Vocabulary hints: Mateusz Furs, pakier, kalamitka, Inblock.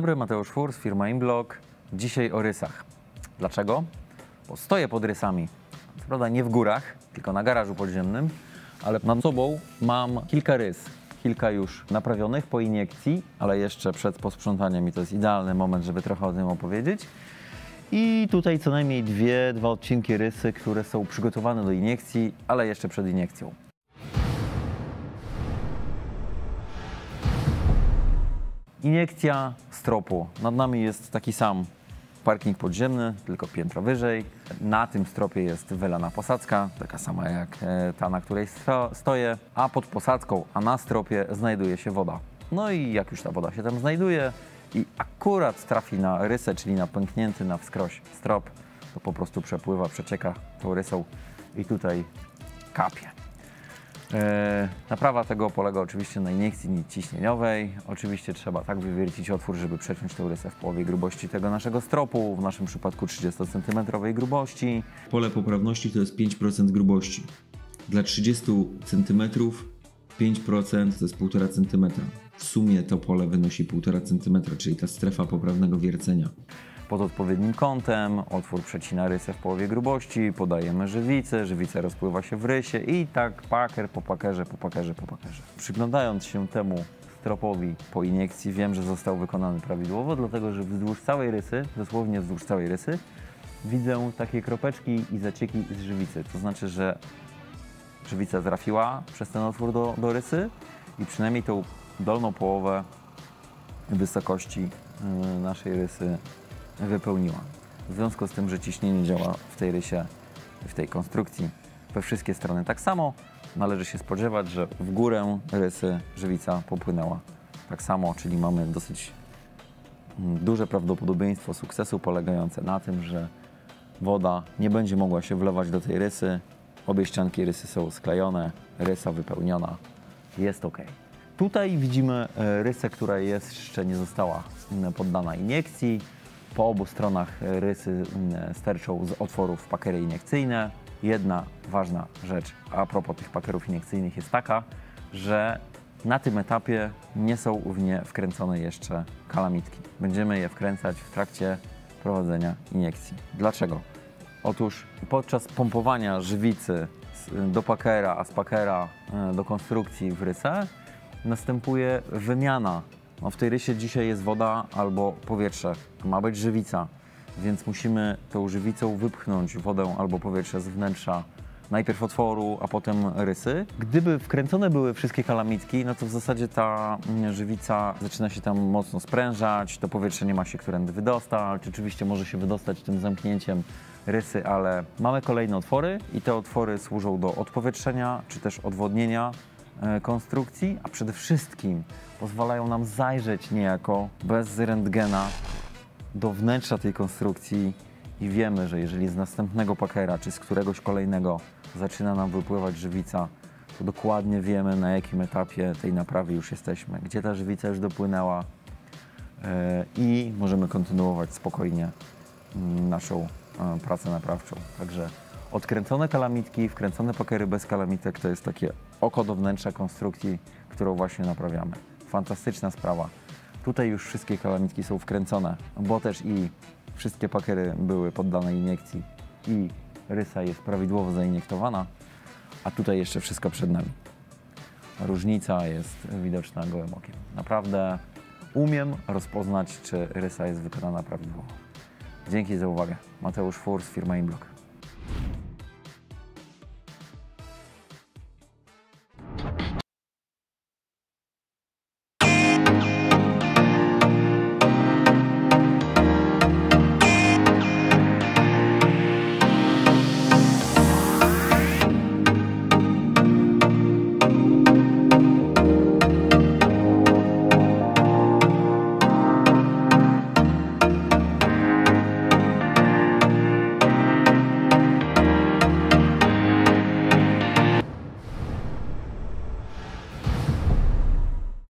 dobry, Mateusz Furs, firma Inblock. Dzisiaj o rysach. Dlaczego? Bo stoję pod rysami. Co prawda nie w górach, tylko na garażu podziemnym, ale nad sobą mam kilka rys. Kilka już naprawionych po iniekcji, ale jeszcze przed posprzątaniem i to jest idealny moment, żeby trochę o tym opowiedzieć. I tutaj co najmniej dwa odcinki rysy, które są przygotowane do iniekcji, ale jeszcze przed iniekcją. Iniekcja stropu. Nad nami jest taki sam parking podziemny, tylko piętro wyżej. Na tym stropie jest wylana posadzka, taka sama jak ta, na której stoję, a pod posadzką, a na stropie znajduje się woda. No i jak już ta woda się tam znajduje i akurat trafi na rysę, czyli na pęknięty na wskroś strop, to po prostu przepływa, przecieka tą rysą i tutaj kapie. Naprawa tego polega oczywiście na iniekcji ciśnieniowej. Oczywiście trzeba tak wywiercić otwór, żeby przeciąć tę rysę w połowie grubości tego naszego stropu, w naszym przypadku 30 cm grubości. Pole poprawności to jest 5% grubości. Dla 30 cm 5% to jest 1,5 cm. W sumie to pole wynosi 1,5 cm, czyli ta strefa poprawnego wiercenia. Pod odpowiednim kątem otwór przecina rysę w połowie grubości, podajemy żywicę, żywica rozpływa się w rysie i tak pakier po pakierze, po pakierze, po pakierze. Przyglądając się temu stropowi po iniekcji wiem, że został wykonany prawidłowo, dlatego że wzdłuż całej rysy, dosłownie wzdłuż całej rysy, widzę takie kropeczki i zacieki z żywicy. To znaczy, że żywica trafiła przez ten otwór do rysy i przynajmniej tą dolną połowę wysokości naszej rysy wypełniła. W związku z tym, że ciśnienie działa w tej rysie, w tej konstrukcji we wszystkie strony tak samo, należy się spodziewać, że w górę rysy żywica popłynęła tak samo, czyli mamy dosyć duże prawdopodobieństwo sukcesu polegające na tym, że woda nie będzie mogła się wlewać do tej rysy, obie ścianki rysy są sklejone, rysa wypełniona, jest ok. Tutaj widzimy rysę, która jeszcze nie została poddana iniekcji. Po obu stronach rysy sterczą z otworów pakiery iniekcyjne. Jedna ważna rzecz a propos tych pakierów iniekcyjnych jest taka, że na tym etapie nie są w nie wkręcone jeszcze kalamitki. Będziemy je wkręcać w trakcie prowadzenia iniekcji. Dlaczego? Otóż podczas pompowania żywicy do pakiera, a z pakiera do konstrukcji w rysę następuje wymiana. No w tej rysie dzisiaj jest woda albo powietrze, ma być żywica, więc musimy tą żywicą wypchnąć wodę albo powietrze z wnętrza najpierw otworu, a potem rysy. Gdyby wkręcone były wszystkie kalamitki, no to w zasadzie ta żywica zaczyna się tam mocno sprężać, to powietrze nie ma się którędy wydostać, oczywiście może się wydostać tym zamknięciem rysy, ale mamy kolejne otwory i te otwory służą do odpowietrzenia czy też odwodnienia konstrukcji, a przede wszystkim pozwalają nam zajrzeć niejako bez rentgena do wnętrza tej konstrukcji i wiemy, że jeżeli z następnego pakiera czy z któregoś kolejnego zaczyna nam wypływać żywica, to dokładnie wiemy, na jakim etapie tej naprawy już jesteśmy, gdzie ta żywica już dopłynęła i możemy kontynuować spokojnie naszą pracę naprawczą. Także odkręcone kalamitki, wkręcone pakiery bez kalamitek to jest takie oko do wnętrza konstrukcji, którą właśnie naprawiamy. Fantastyczna sprawa. Tutaj już wszystkie kalamitki są wkręcone, bo też i wszystkie pakiery były poddane iniekcji i rysa jest prawidłowo zainiektowana, a tutaj jeszcze wszystko przed nami. Różnica jest widoczna gołym okiem. Naprawdę umiem rozpoznać, czy rysa jest wykonana prawidłowo. Dzięki za uwagę. Mateusz Furs, firma Inblock.